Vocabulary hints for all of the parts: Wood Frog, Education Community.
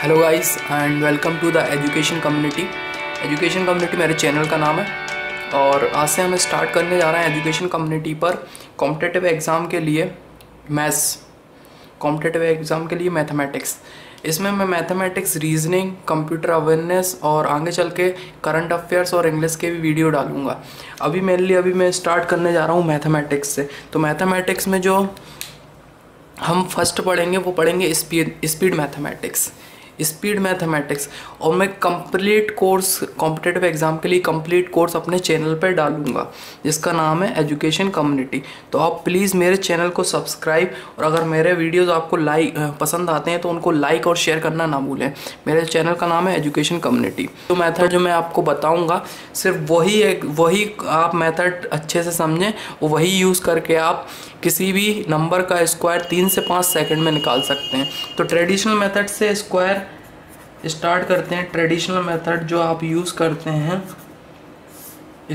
Hello guys and welcome to the education community. Education community मेरे channel का नाम है और आज से हम स्टार्ट करने जा रहे हैं एजुकेशन कम्युनिटी पर कॉम्पिटिटिव एग्ज़ाम के लिए मैथ्स, कॉम्पिटिटिव एग्ज़ाम के लिए मैथमेटिक्स। इसमें मैं मैथमेटिक्स, रीजनिंग, कंप्यूटर अवेयरनेस और आगे चल के करंट अफेयर्स और इंग्लिश के भी वीडियो डालूंगा। अभी मेनली मैं स्टार्ट करने जा रहा हूँ मैथमेटिक्स से। तो मैथमेटिक्स में जो हम फर्स्ट पढ़ेंगे वो पढ़ेंगे स्पीड मैथमेटिक्स। स्पीड मैथमेटिक्स और मैं कंप्लीट कोर्स कॉम्पिटिटिव एग्ज़ाम के लिए कंप्लीट कोर्स अपने चैनल पर डालूंगा जिसका नाम है एजुकेशन कम्युनिटी। तो आप प्लीज़ मेरे चैनल को सब्सक्राइब और अगर मेरे वीडियोस आपको पसंद आते हैं तो उनको लाइक और शेयर करना ना भूलें। मेरे चैनल का नाम है एजुकेशन कम्युनिटी। तो मैथड जो मैं आपको बताऊँगा सिर्फ वही आप मैथड अच्छे से समझें, वही यूज़ करके आप किसी भी नंबर का स्क्वायर 3 से 5 सेकंड में निकाल सकते हैं। तो ट्रेडिशनल मेथड से स्क्वायर स्टार्ट करते हैं। ट्रेडिशनल मेथड जो आप यूज़ करते हैं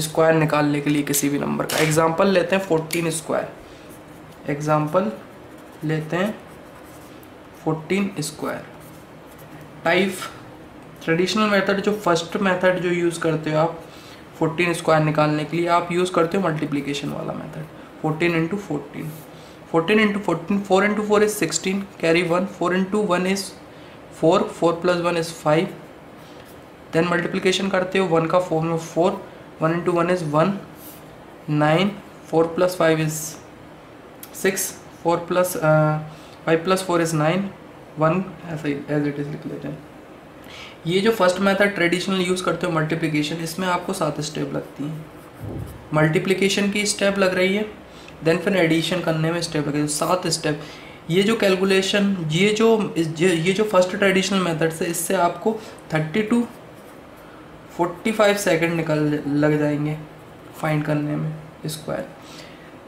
स्क्वायर निकालने के लिए किसी भी नंबर का, एग्जांपल लेते हैं 14 स्क्वायर। एग्जांपल लेते हैं 14 स्क्वायर। टाइप ट्रेडिशनल मेथड जो फर्स्ट मेथड जो यूज़ करते हो आप 14 स्क्वायर निकालने के लिए, आप यूज़ करते हो मल्टीप्लिकेशन वाला method. 14 into 14, 4 into 4 is 16, carry 1, 4 into 1 is 4, 4 plus 1 is 5। Then multiplication करते हो 1 का 4 में 4, 1 into 1 is 1, 9, 4 plus 5 is 6, 5 plus 4 is 9, 1 as it is लिख लेते हैं। ये जो फर्स्ट मेथड ट्रेडिशनल यूज़ करते हो मल्टीप्लिकेशन, इसमें आपको 7 स्टेप लगती हैं। मल्टीप्लिकेशन की स्टेप लग रही है, देन फिर एडिशन करने में स्टेप लगे 7 स्टेप। ये जो कैलकुलेशन ये जो फर्स्ट ट्रेडिशनल मेथड से, इससे आपको 30 टू 45 सेकेंड लग जाएंगे फाइंड करने में स्क्वायर।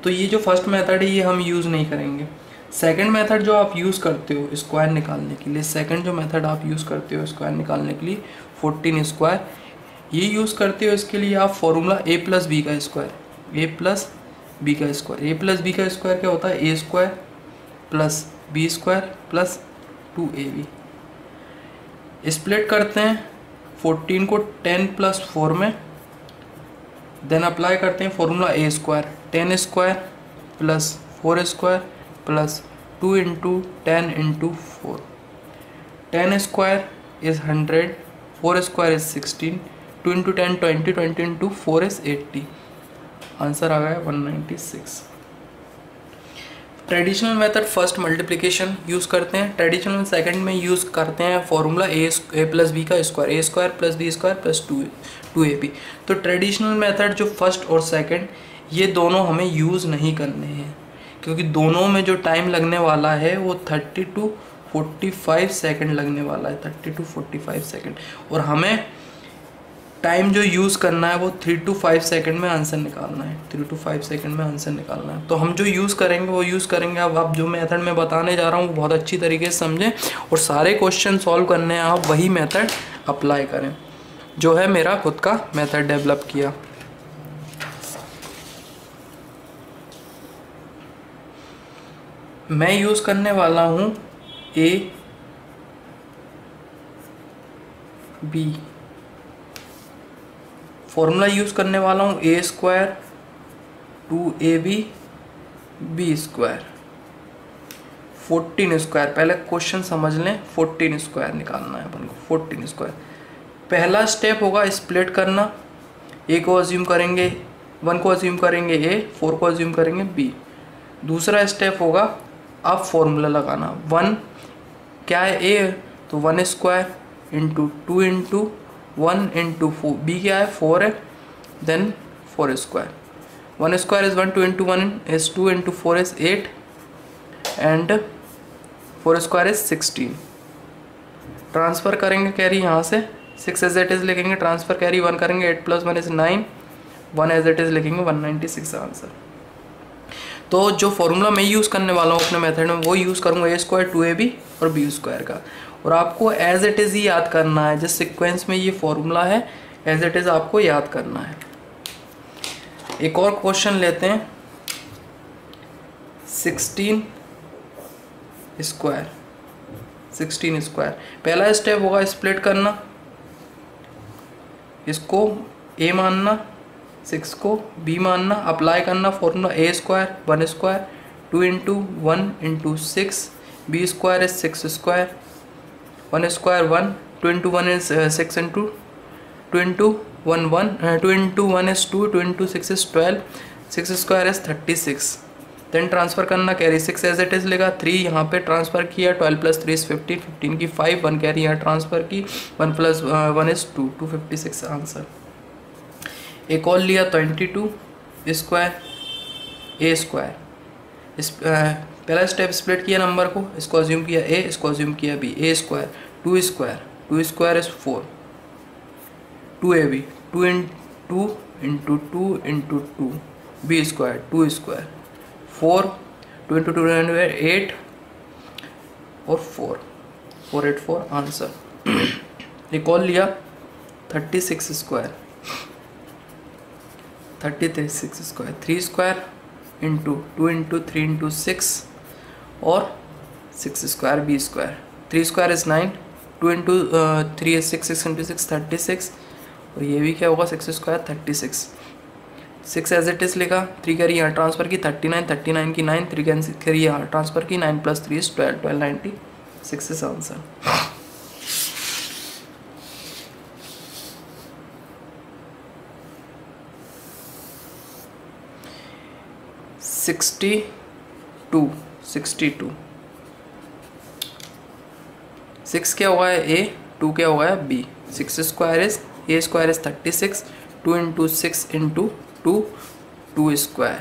तो ये जो फर्स्ट मेथड है ये हम यूज़ नहीं करेंगे। सेकंड मेथड जो आप यूज़ करते हो स्क्वायर निकालने के लिए, सेकंड जो मेथड आप यूज़ करते हो स्क्वायर निकालने के लिए 14 स्क्वायर, ये यूज़ करते हो। इसके लिए आप फॉर्मूला a प्लस बी का स्क्वायर क्या होता है, a square plus b square plus 2ab। Split करते हैं 14 को 10 प्लस 4 में, देन अप्लाई करते हैं formula a square. 10 square plus 4 square plus 2 into 10 into 4। 10 square is 100, 4 square is 16, 2 into 10 20, 20 into 4 is 80। Answer आ गया 196। Traditional method first multiplication use करते हैं। ट्रेडिशनल सेकंड में यूज़ करते हैं फॉर्मूला a प्लस बी का square, a square plus B square plus 2ab। तो traditional method जो फर्स्ट और सेकंड, ये दोनों हमें यूज़ नहीं करने हैं क्योंकि दोनों में जो टाइम लगने वाला है वो 30 टू 45 सेकेंड लगने वाला है, 30 टू 45 सेकेंड। और हमें टाइम जो यूज़ करना है वो 3 टू 5 सेकेंड में आंसर निकालना है, 3 टू 5 सेकेंड में आंसर निकालना है। तो हम जो यूज़ करेंगे वो यूज़ करेंगे। अब आप जो मेथड मैं बताने जा रहा हूँ वो बहुत अच्छी तरीके से समझें और सारे क्वेश्चन सॉल्व करने हैं, आप वही मेथड अप्लाई करें जो है मेरा खुद का मेथड डेवलप किया। मैं यूज़ करने वाला हूँ a b, फॉर्मूला यूज़ करने वाला हूँ a square 2ab b square 14 square. पहले क्वेश्चन समझ लें, 14 स्क्वायर निकालना है अपन को। 14 स्क्वायर पहला स्टेप होगा स्प्लिट करना। a को अज्यूम करेंगे, 1 को अज्यूम करेंगे a, 4 को अज्यूम करेंगे b। दूसरा स्टेप होगा अब फॉर्मूला लगाना। 1 क्या है a, तो 1 square into 2 into 1 into 4, B क्या है 4 है, then 4 square. 1 square is 1, 2 into 1 is 2 into 4 is 8 and 4 square is 16। Transfer करेंगे कैरी यहाँ से, 6 एज इट इज़ लिखेंगे, ट्रांसफ़र कैरी 1 करेंगे, 8 plus 1 is 9, 1 as it is लिखेंगे, 196 आंसर। तो जो फॉर्मूला मैं यूज़ करने वाला हूँ अपने मेथड में वो यूज़ करूँगा ए स्क्वायर 2ab और बी स्क्वायर का। और आपको एज इट इज़ ही याद करना है, जिस सिक्वेंस में ये फॉर्मूला है एज इट इज़ आपको याद करना है। एक और क्वेश्चन लेते हैं 16 स्क्वायर। 16 स्क्वायर। पहला स्टेप होगा स्प्लिट करना, इसको ए मानना, 6 को बी मानना, अप्लाई करना formula A square 1 square 2 into 1 into 6, B square is 6 square 1 square 1, 2 into 1 is 6 into 2 into 1 1, 2 into 1 is 2, 2 into 6 is 12, 6 square is 36। Then transfer करना, कैरी 6 एज इट इज लेगा, 3 यहाँ पे ट्रांसफर किया, 12 प्लस 3 इज 15, 15 की 5, 1 carry यहाँ transfer की, 1 plus 1 is 2, 256 answer. एक और लिया 22 स्क्वायर ए स्क्वायर। पहला स्टेप स्प्लिट किया नंबर को, इसको अज्यूम किया ए, इसको अज्यूम किया B, A square 2 square 2 square is 4, 2 A B 2 इन 2 into 2 into 2, B square 2 square 4, 2 into 2 8 और 4, 484 आंसर। एक और लिया 36 square 36 square 3 square into 2 into 3 into 6 और 6 square B square 3 square is 9, 2 into 3 is 6, 6 into 6 36 और ये भी क्या होगा 6 स्क्वायर 36। 6 एज इट इज लेगा, 3 करी यहाँ ट्रांसफर की 39, 39 की 9, 3 करी यहाँ ट्रांसफर की 9 plus 3 is 12, 1296 is answer. Six क्या हुआ है ए, 2 क्या हुआ है B, 6 square is A square is 36, 2 into 6 into 2 2 square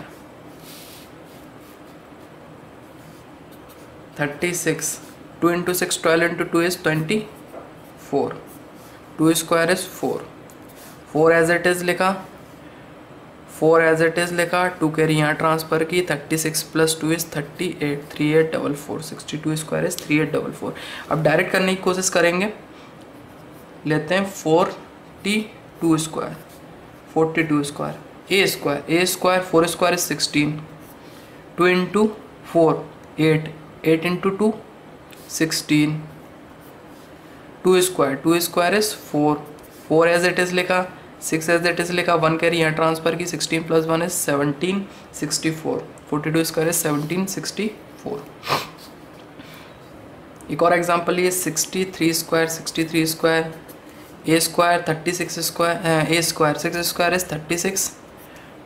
36, 2 into 6 12 into 2 is 24, 2 square is 4, 4 as it is लिखा, 4 एज इट इज लिखा, 2 कैरी यहाँ ट्रांसफर की, 36 प्लस 2 इज 38, 3844, 62 स्क्वायर इज 3844। अब डायरेक्ट करने की कोशिश करेंगे, लेते हैं 42 square 42 square A square 4 square is 16, 2 into 4 8, 8 into 2 16, 2 square is 4, 4 as it is लिखा, 6 एज इट इज लिखा, 1 कैरी यहाँ ट्रांसफर की, 16 प्लस 1 इज 17, 64, 42 स्क्वायर इज 1764। एक और एग्जाम्पल ये 63 square A square 36 square A square 6 square is 36,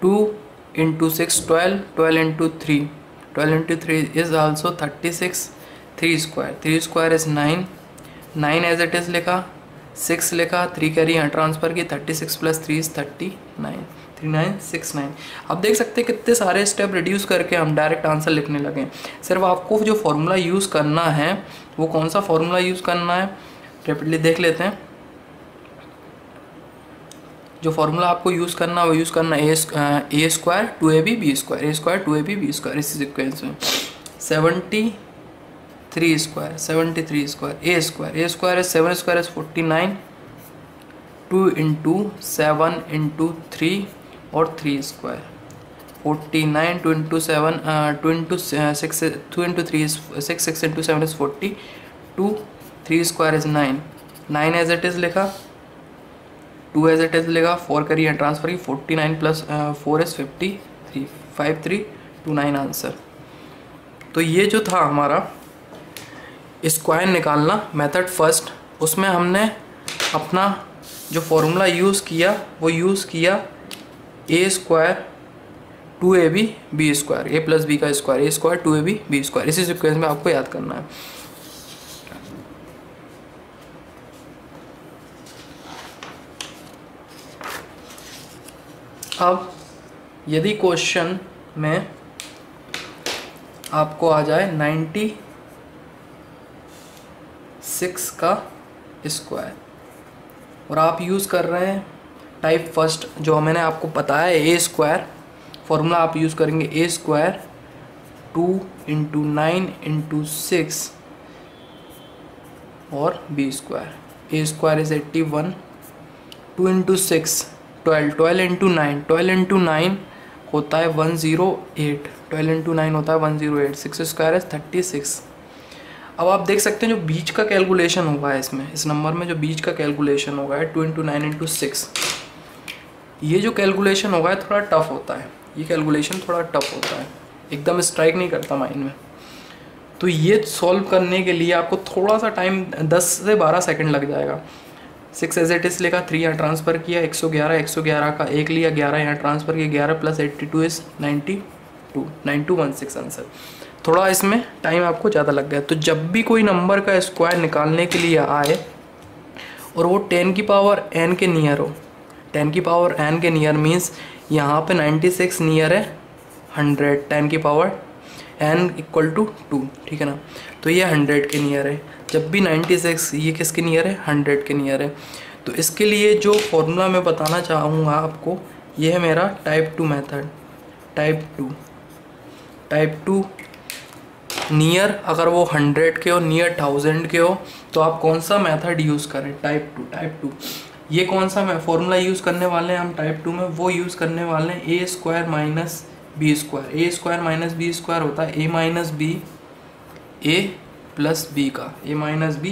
2 into 6 12, 12 into 3 is also 36, 3 square is 9, 9 as it is लिखा, 6 लिखा, 3 carry यहाँ ट्रांसफर की, 36 प्लस 3 इज 39, 3969। आप देख सकते हैं कितने सारे स्टेप रिड्यूस करके हम डायरेक्ट आंसर लिखने लगे। सिर्फ आपको जो फॉर्मूला यूज़ करना है, वो कौन सा फॉर्मूला यूज़ करना है रैपिडली देख लेते हैं। जो फॉर्मूला आपको यूज़ करना है वो यूज़ करना A square 2ab B square इसी सिक्वेंस में 73 square A square is 7 square is 49, 2 into 7 into 3 और 3 square 49, 2 into 7 2 into 6 2 into 3 is 6, 6 into 7 is 40, 2 3 square is 9, 9 as it is लिखा, 2 एज इट इज लिखा, 4 करिए ट्रांसफर की, 49 plus 4 is 53, 5329 answer. तो ये जो था हमारा स्क्वायर निकालना मेथड फर्स्ट, उसमें हमने अपना जो फॉर्मूला यूज़ किया वो यूज़ किया A square 2ab B square A plus B का स्क्वायर ए स्क्वायर 2ab बी स्क्वायर इसी सिक्वेंस में आपको याद करना है। अब यदि क्वेश्चन में आपको आ जाए 96 का स्क्वायर और आप यूज़ कर रहे हैं टाइप फर्स्ट जो मैंने आपको बताया है ए स्क्वायर, फॉर्मूला आप यूज़ करेंगे ए स्क्वायर 2 इंटू 9 इंटू 6 और B square A square is 81, 2 into 6 12, 12 into 9 होता है 108, 12 इंटू 9 होता है 108, 6 स्क्वायर इज 36। अब आप देख सकते हैं जो बीच का कैलकुलेशन हुआ है इसमें, इस नंबर में जो बीच का कैलकुलेशन होगा है 2 × 9 × 6, ये जो कैलकुलेशन होगा है थोड़ा टफ होता है, ये कैलकुलेशन थोड़ा टफ होता है, एकदम स्ट्राइक नहीं करता माइंड में। तो ये सॉल्व करने के लिए आपको थोड़ा सा टाइम 10 से 12 सेकंड लग जाएगा। 6 एज इट इज लेगा, 3 यहाँ ट्रांसफ़र किया, 111 का 1 लिया, 11 यहाँ ट्रांसफ़र किया, 11 + 82 इज 92, 9216 आंसर। थोड़ा इसमें टाइम आपको ज़्यादा लग गया। तो जब भी कोई नंबर का स्क्वायर निकालने के लिए आए और वो 10 की पावर n के नियर हो, 10 की पावर n के नियर मीन्स यहाँ पे 96 नियर है 100, 10 की पावर n = 2, ठीक है ना। तो ये 100 के नियर है, जब भी 96, ये किसके नियर है 100 के नियर है। तो इसके लिए जो फॉर्मूला मैं बताना चाहूँगा आपको, ये है मेरा टाइप 2 मेथड। टाइप 2 नियर अगर वो 100 के हो, नियर 1000 के हो, तो आप कौन सा मेथड यूज़ करें? टाइप 2, ये कौन सा फॉर्मूला यूज़ करने वाले हैं हम टाइप 2 में? वो यूज़ करने वाले हैं a² - b²। a² - b² होता है a - b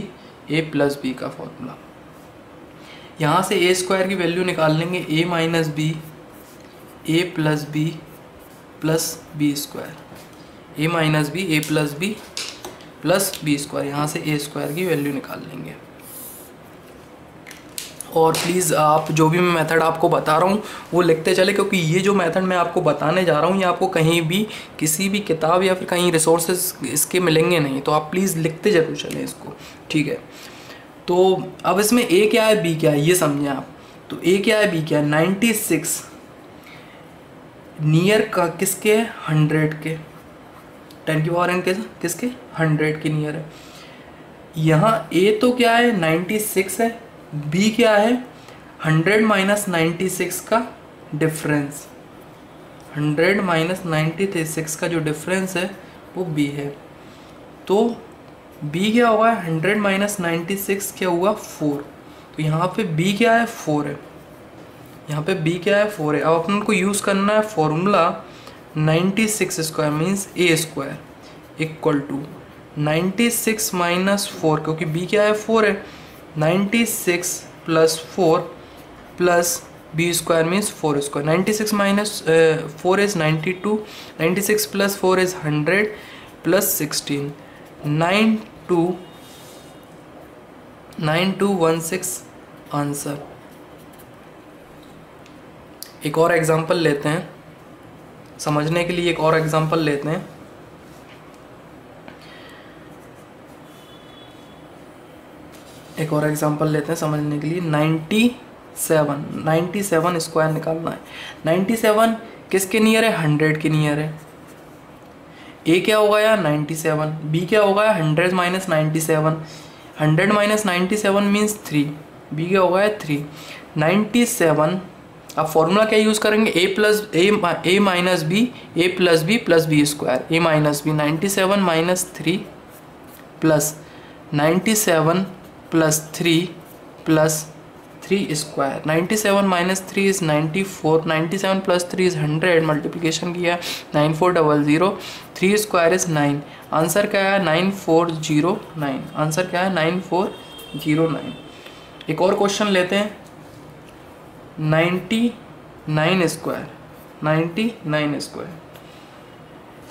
a+ b का फॉर्मूला। यहाँ से a² की वैल्यू निकाल लेंगे, a - b a+ b + b², a - b a+ b + b²। यहाँ से a² की वैल्यू निकाल लेंगे। और प्लीज़ आप जो भी मैं मेथड आपको बता रहा हूँ वो लिखते चले, क्योंकि ये जो मेथड मैं आपको बताने जा रहा हूँ ये आपको कहीं भी किसी भी किताब या फिर कहीं रिसोर्सेस इसके मिलेंगे नहीं, तो आप प्लीज़ लिखते ज़रूर चलें इसको, ठीक है। तो अब इसमें a क्या है b क्या है ये समझें आप। तो a क्या है b क्या है? 96 नियर का किसके है 100 के, 10 की पावर n किसके 100 के नियर है। यहाँ a तो क्या है 96 है, b क्या है 100 - 96 का डिफरेंस, 100 - 96 का जो डिफरेंस है वो b है। तो b क्या हुआ है 100 - 96 क्या हुआ 4। तो यहाँ पे b क्या है 4 है, यहाँ पे b क्या है 4 है। अब अपन को यूज़ करना है फॉर्मूला 96² मीन्स a² = 96 - 4, क्योंकि b क्या है 4 है, 96 + 4 + b² means 4²। 96 - 4 is 92, 96 + 4 is 100 plus 16, 9216 answer. एक और एग्जाम्पल लेते हैं समझने के लिए, समझने के लिए 97 स्क्वायर निकालना है। 97 किसके नियर है 100 के नियर है। a क्या होगा यार 97, b क्या होगा 100 - 97, 100 - 97 मीन्स 3, b क्या होगा 3। 97 अब फॉर्मूला क्या यूज़ करेंगे a - b a+ b + b², a - b 97 - 3 + 97 + 3 + 3²। 97 - 3 is 94, 97 + 3 is 100, multiplication किया 9400, 3² इज 9। आंसर क्या है 9409, आंसर क्या है 9409। एक और क्वेश्चन लेते हैं 99 स्क्वायर।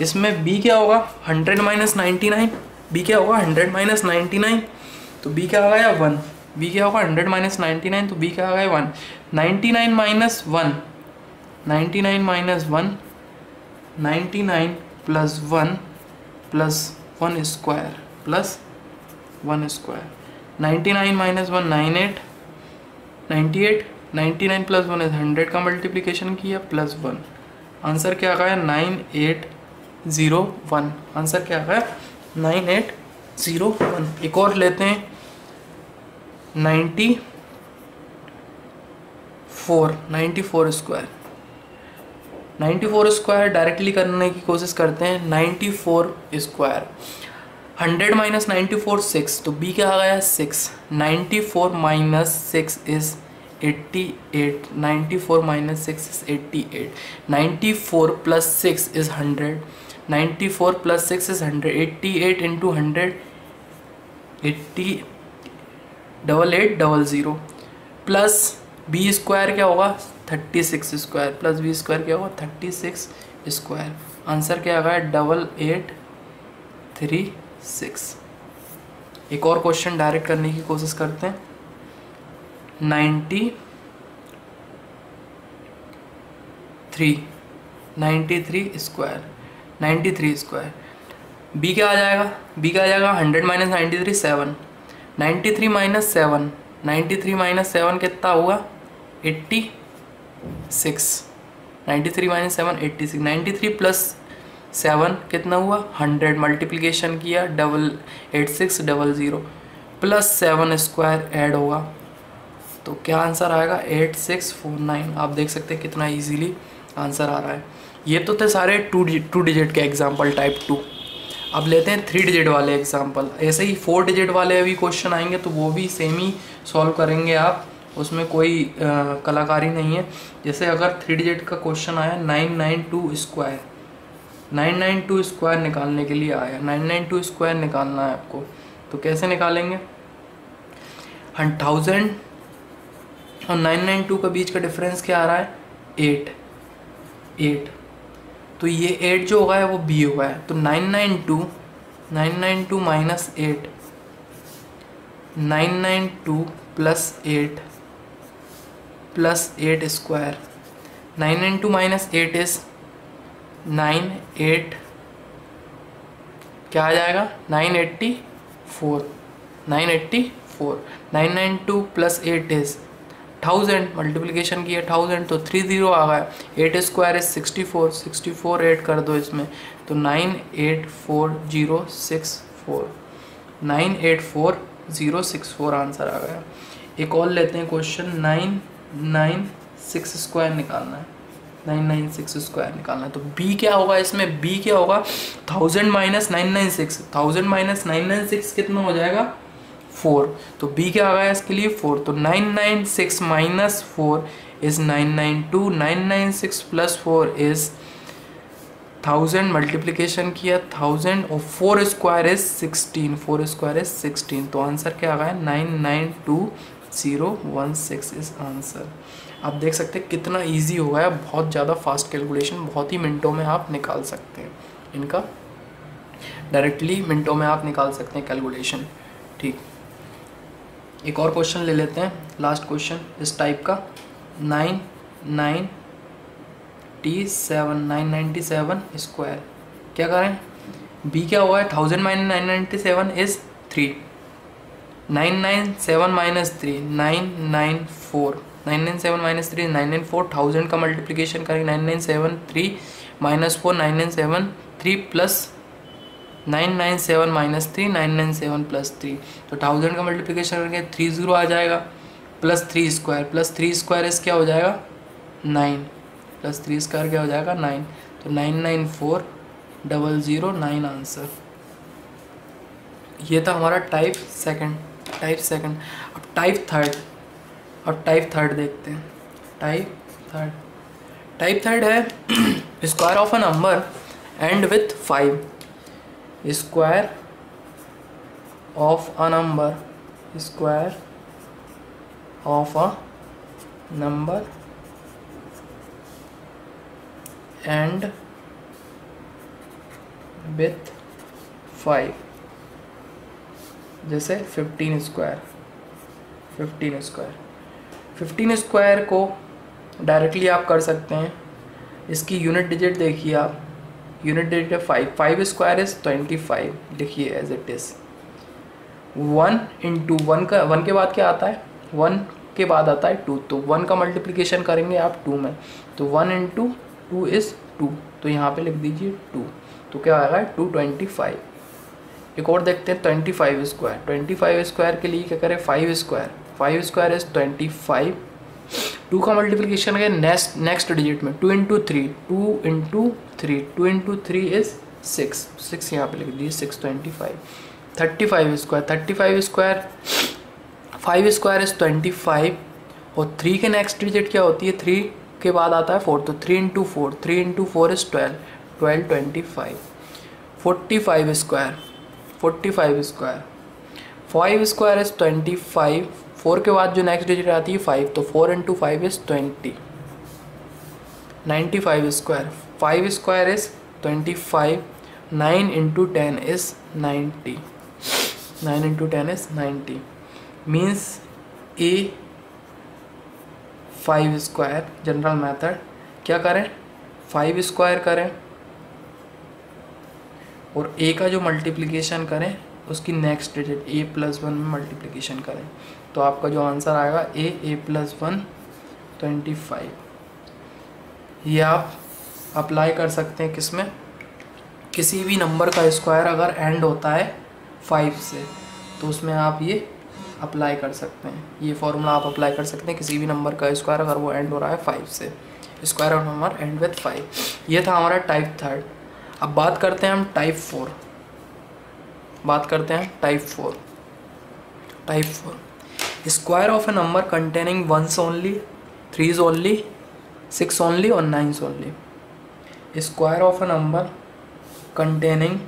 इसमें b क्या होगा 100 - 99, b क्या होगा 100 - 99, तो b क्या आ गया 1। b क्या होगा 100 - 99, तो b क्या आ गया 1। 99 - 1, 99 + 1 + 1² + 1²। 99 - 1 98, 98, 99 + 1 इज 100 का मल्टीप्लिकेशन किया +1, आंसर क्या आ गया 9801, आंसर क्या आ गया 9801। एक और लेते हैं 94 स्क्वायर। 94 स्क्वायर डायरेक्टली करने की कोशिश करते हैं 94 स्क्वायर। 100 - 94 6, तो b क्या आ गया 6। 94 - 6 is 88, 94 - 6 is 88, 94 + 6 is 100, 88 × 100 88,800 plus B square क्या होगा 36 स्क्वायर प्लस बी स्क्वायर क्या होगा 36 स्क्वायर। आंसर क्या आ गया 8836। एक और क्वेश्चन डायरेक्ट करने की कोशिश करते हैं। 93 स्क्वायर 93 स्क्वायर b क्या आ जाएगा 100 माइनस 93 7 93 माइनस 7 कितना हुआ 86 93 माइनस 7 86 93 प्लस 7 कितना हुआ 100 मल्टीप्लिकेशन किया 88,600 प्लस 7 स्क्वायर ऐड होगा तो क्या आंसर आएगा 8649। आप देख सकते हैं कितना इजीली आंसर आ रहा है। ये तो थे सारे टू डिजिट के एग्जाम्पल टाइप 2। अब लेते हैं 3 डिजिट वाले एग्जाम्पल। ऐसे ही 4 डिजिट वाले अभी क्वेश्चन आएंगे तो वो भी सेम ही सॉल्व करेंगे आप, उसमें कोई कलाकारी नहीं है। जैसे अगर 3 डिजिट का क्वेश्चन आया 992 स्क्वायर 992 स्क्वायर निकालने के लिए आया 992 स्क्वायर निकालना है आपको तो कैसे निकालेंगे। 1000 और 992 के बीच का डिफरेंस क्या आ रहा है 8 तो ये 8 जो हुआ है वो बी हुआ है तो 992 minus 8 992 plus 8 square 992 minus 8 is 98 क्या आ जाएगा 984 992 प्लस 8 इज 1000 मल्टीप्लिकेशन किया 1000 तो 30 आ गया 8 स्क्वायर इज 64 ऐड कर दो इसमें तो 984,064 आंसर आ गया। एक और लेते हैं क्वेश्चन 996 स्क्वायर निकालना है 996 स्क्वायर निकालना है तो b क्या होगा इसमें b क्या होगा 1000 माइनस 996 कितना हो जाएगा 4 तो b क्या आ गया इसके लिए 4 तो 996 minus 4 is 992 996 plus 4 is 1000 multiplication किया 1000 और 4 स्क्वायर इज 16 तो आंसर क्या आ गया 992,016 इज आंसर। आप देख सकते हैं कितना इजी हो गया, बहुत ज़्यादा फास्ट कैलकुलेशन, बहुत ही मिनटों में आप निकाल सकते हैं इनका, डायरेक्टली मिनटों में आप निकाल सकते हैं कैलकुलेशन। ठीक, एक और क्वेश्चन ले लेते हैं, लास्ट क्वेश्चन इस टाइप का 997 स्क्वायर। क्या करें b क्या हुआ है 1000 माइनस 997 इज 3 997 माइनस 3 994 997 माइनस 3 994 1000 का मल्टीप्लिकेशन करें 997 3 माइनस 4 997 3 प्लस 997 माइनस 3 997 प्लस 3 तो 1000 का मल्टीप्लिकेशन करके 30 आ जाएगा प्लस 3 स्क्वायर इस क्या हो जाएगा 9 प्लस 3 स्क्वायर क्या हो जाएगा 9 तो 994,009 आंसर। ये था हमारा टाइप सेकंड। अब टाइप थर्ड देखते हैं। टाइप थर्ड है square of a number and with 5 square of a number and with 5 जैसे 15 स्क्वायर को डायरेक्टली आप कर सकते हैं। इसकी यूनिट डिजिट देखिए आप, यूनिट डिजिट 5 स्क्वायर इज 25 लिखिए एज इट इज। 1 के बाद क्या आता है 1 के बाद आता है 2 तो 1 का मल्टीप्लिकेशन करेंगे आप 2 में तो 1 × 2 इज 2 तो यहाँ पे लिख दीजिए 2 तो क्या आएगा 225। एक और देखते हैं 25 स्क्वायर 25 स्क्वायर के लिए क्या करें 5 स्क्वायर इज 25 2 का मल्टीप्लिकेशन है नेक्स्ट डिजिट में 2 × 3 इज 6 यहाँ पे लिख दीजिए 625 35 स्क्वायर 5 स्क्वायर इज 25 और 3 के नेक्स्ट डिजिट क्या होती है 3 के बाद आता है 4 तो 3 × 4 is 12 25 45 square five square is 25, 4 के बाद जो नेक्स्ट डिजिट आती है 5, तो 4 × 5 is 20, 95 square, 5 square is 25, 9 × 10 is 90, 9 × 10 is 90, means A 5 square general method क्या करें 5 स्क्वायर करें और ए का जो मल्टीप्लिकेशन करें उसकी नेक्स्ट डिजिट a+1 में मल्टीप्लिकेशन करें, तो आपका जो आंसर आएगा a + 1 25। ये आप अप्लाई कर सकते हैं किसमें, किसी भी नंबर का स्क्वायर अगर एंड होता है 5 से तो उसमें आप ये अप्लाई कर सकते हैं, ये फॉर्मूला आप अप्लाई कर सकते हैं किसी भी नंबर का स्क्वायर अगर वो एंड हो रहा है 5 से, square of number and with 5। ये था हमारा टाइप 3। अब बात करते हैं हम टाइप 4, बात करते हैं type 4। Type 4 square of a number containing 1s only, 3s only, 6 only और 9s only. Square of a number containing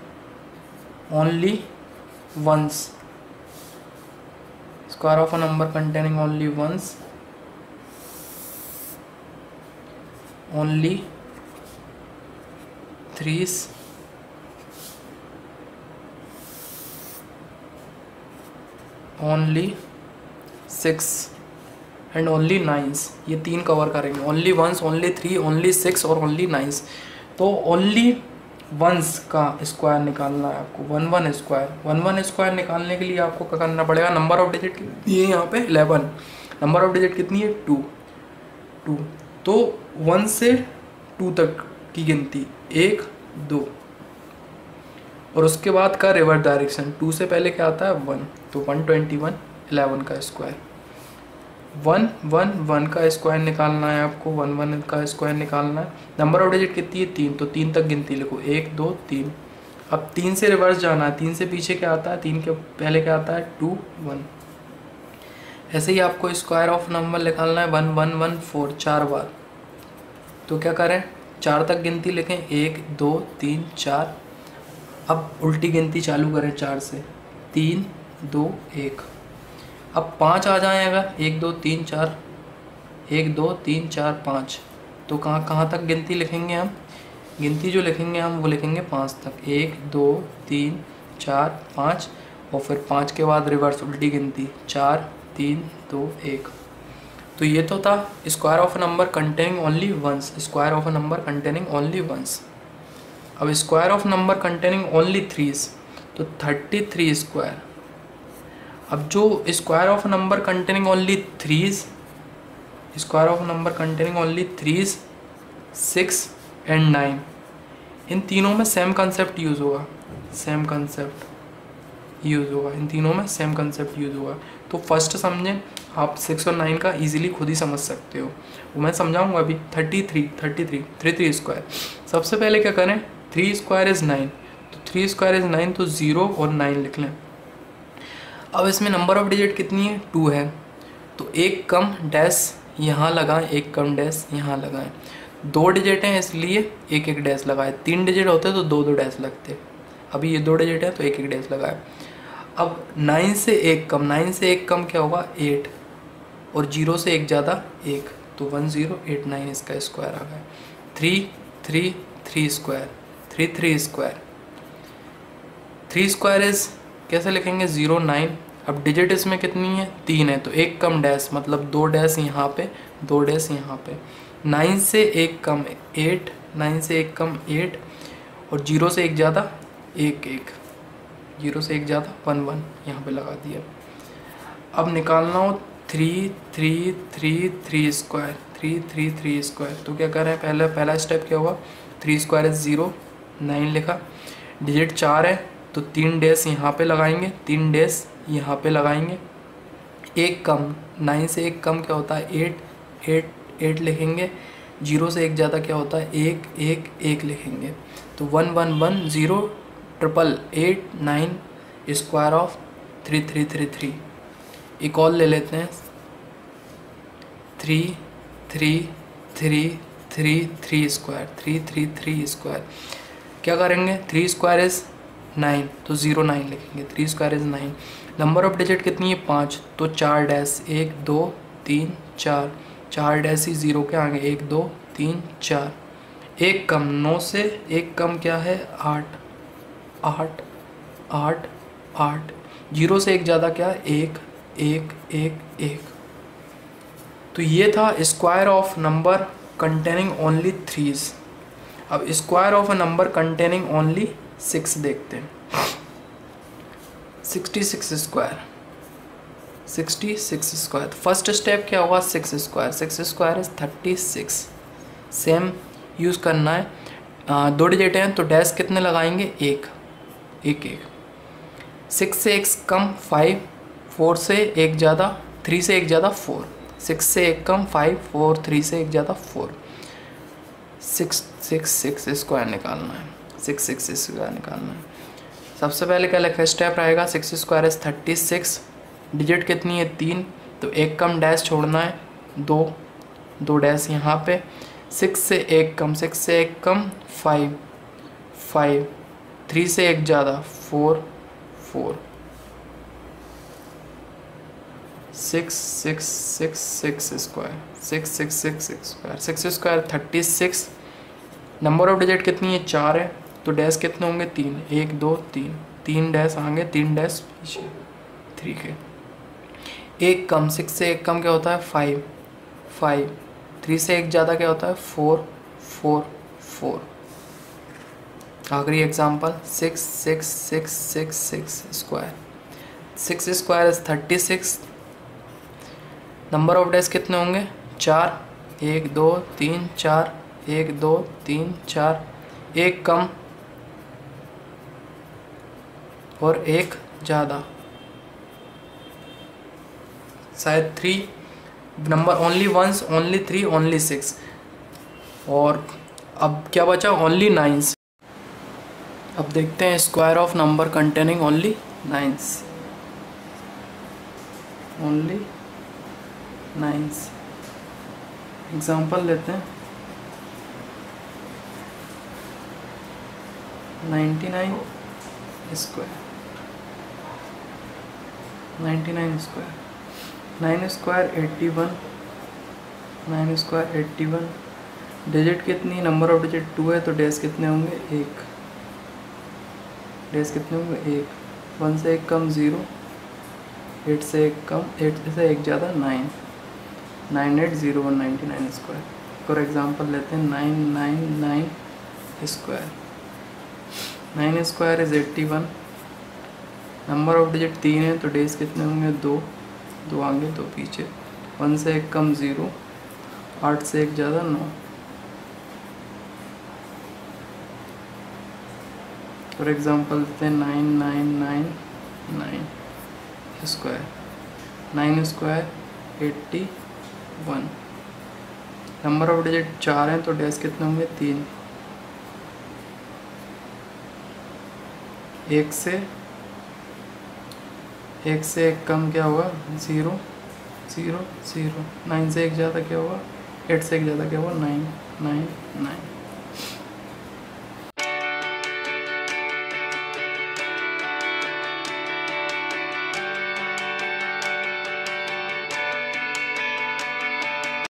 only 1s, square of a number containing only 1s, only 3s only 6 and only 9s, ये 3 cover करेंगे, only 1s, only 3, only 6 और only 9s। तो only 1s का square निकालना है आपको, 1 1 square निकालने के लिए आपको क्या करना पड़ेगा, नंबर ऑफ डिजिट कितनी है यहाँ पे 11, नंबर ऑफ डिजिट कितनी है 2, तो 1 से 2 तक की गिनती 1 2 और उसके बाद का रिवर्स डायरेक्शन, 2 से पहले क्या आता है 1, तो 121 11 का स्क्वायर, 1 1 1 का स्क्वायर निकालना है आपको, 1 1 का स्क्वायर निकालना है। नंबर ऑफ डिजिट कितनी है 3, तो 3 तक गिनती लिखो 1 2 3। अब 3 से रिवर्स जाना है, 3 से पीछे क्या आता है, 3 के पहले क्या आता है 2 1। ऐसे ही आपको स्क्वायर ऑफ नंबर निकालना है 1 1 1 4 4 बार, तो क्या करें 4 तक गिनती लिखें 1 2 3 4। अब उल्टी गिनती चालू करें 4 से, 3 2 1। अब 5 आ जाए अगर 1 2 3 4 1 2 3 4 5, तो कहाँ तक गिनती लिखेंगे हम, गिनती जो लिखेंगे हम वो लिखेंगे 5 तक, 1 2 3 4 5 और फिर 5 के बाद रिवर्स उल्टी गिनती 4 3 2 1। तो ये तो था square of number containing only 1s, square of number containing only 1s। अब square of number containing only 3s, तो 33 स्क्वायर। अब जो square of number containing only 3s, square of number containing only 3s, 6 and 9, इन तीनों में same concept use होगा, तो first समझें आप 6 और 9 का इजीली खुद ही समझ सकते हो, वो मैं समझाऊंगा अभी। 33 स्क्वायर, सबसे पहले क्या करें 3 स्क्वायर इज 9, तो 3 स्क्वायर इज 9, तो 0 और 9 लिख लें। अब इसमें नंबर ऑफ डिजिट कितनी है 2 है, तो एक कम डैश यहाँ लगाएं, एक कम डैश यहाँ लगाएं, 2 डिजिट हैं इसलिए एक एक डैश लगाएं, 3 डिजिट होते तो 2 2 डैश लगते, अभी ये 2 डिजिट है तो एक एक डैश लगाएं। अब 9 से 1 कम, 9 से 1 कम क्या होगा 8 और 0 से 1 ज़्यादा 1, तो 1089 इसका स्क्वायर आ गया। 3 3 3 स्क्वायर, 3 स्क्वायर इज कैसे लिखेंगे 0 9। अब डिजिट इसमें कितनी है 3 है, तो एक कम डैश, मतलब 2 डैश यहाँ पे 2 डैश यहाँ पे। 9 से 1 कम 8, 9 से 1 कम 8 और 0 से 1 ज़्यादा 1 1, 0 से 1 ज़्यादा 1 1 यहाँ पे लगा दिया। अब निकालना हो 3 3 3 स्क्वायर, तो क्या करें पहला स्टेप क्या हुआ, 3 स्क्वायर इज 0 9 लिखा, डिजिट 4 है तो 3 डैश यहाँ पे लगाएंगे, 3 डैश यहाँ पे लगाएंगे, एक कम 9 से 1 कम क्या होता है 8 8 8 लिखेंगे, 0 से 1 ज़्यादा क्या होता है 1 1 1 लिखेंगे, तो 1 1 1 0 8 9 स्क्वायर ऑफ 3 3 3 3। एक और ले लेते हैं 3 3 3 3 स्क्वायर, क्या करेंगे 3 स्क्वायर इज 9, तो 09 लिखेंगे। 3 square is 9। Number of digit कितनी है 5, तो 4 डैश 1 2 3 4, 4 डैश ही 0 के आगे 1 2 3 4। एक कम 9 से एक कम क्या है 8 8 8 8। 0 से एक ज़्यादा क्या 1 1 1 1। तो ये था square of number containing only 3s। अब square of a number containing only 6 देखते हैं। 66 स्क्वायर। फर्स्ट स्टेप क्या हुआ 6 square. 6 square is 36। Same use करना है। 2 डिजिट हैं तो डैश कितने लगाएंगे 1 1 1। 6 से 1 कम 5, 4 से 1 ज़्यादा, 3 से 1 ज़्यादा 4। 6 से 1 कम 5 4, 3 से 1 ज़्यादा 4। 6 6 6 स्क्वायर निकालना है। 6 6 स्क्वायर निकालना है। सबसे पहले क्या लिखा स्टेप रहेगा 6 स्क्वायर इज 36। डिजिट कितनी है 3, तो 1 कम डैश छोड़ना है 2 2 डैश यहाँ पे। 6 से 1 कम 5 5, 3 से 1 ज़्यादा 4 4। 6 6 6 square. 6 6 6 square. 6 square 36। Number of digit कितनी है 4 है, तो डैश कितने होंगे 3, 1 2 3। 3 डैश आगे 3 डैश पीछे 3 के। 1 कम, 6 से 1 कम क्या होता है 5 5, 3 से 1 ज़्यादा क्या होता है 4 4 4। आखिरी example 6 6 6 6 square. 6 square is 36। Number of dash कितने होंगे 4, 1 2 3 4, 1 2 3 4। 1 कम और 1 ज़्यादा, शायद 3 number only 1s, only 3, only 6। और अब क्या बचा ओनली 9s। अब देखते हैं square of number containing only 9s। Only 9s example लेते हैं 99 square. 99 square. 9 square 81। 9 square 81। Digit कितनी, नंबर ऑफ डिजिट 2 है, तो डैश कितने होंगे 1, डैश कितने होंगे 1। 1 से 1 कम 0, 8 से 1 ज़्यादा 9, 9 8 0 1, 99 स्क्वायर। फॉर एग्जाम्पल लेते हैं 9 9 9 square. 9 square is 81। Number of digit 3 है, तो डैश कितने होंगे 2 2 आगे 2 पीछे। 1 से 1 कम 0, 8 से 1 ज़्यादा 9। फॉर एग्जाम्पल लेते हैं 9 9 9 9 square. 9 square 81। Number of digit 4 हैं, तो डैश कितने होंगे 3, 1 से 1 कम क्या होगा 0 0 0। 9 से 1 ज़्यादा क्या होगा 8 से 1 ज़्यादा क्या होगा 9 9 9।